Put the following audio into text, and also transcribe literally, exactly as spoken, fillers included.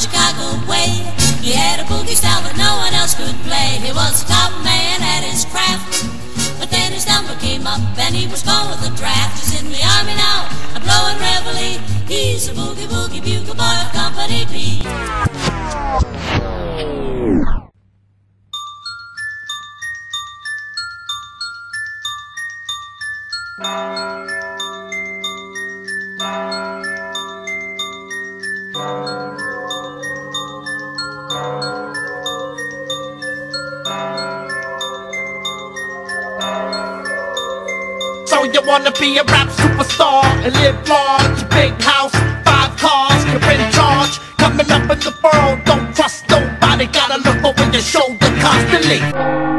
Chicago way. He had a boogie style that no one else could play. He was the top man at his craft. But then his number came up and he was gone with the draft. He's in the army now, a blowing reveille. He's a boogie boogie bugle boy of Company B. So you wanna be a rap superstar and live large, big house, five cars, you're in charge. Coming up in the world, don't trust nobody, gotta look over your shoulder constantly.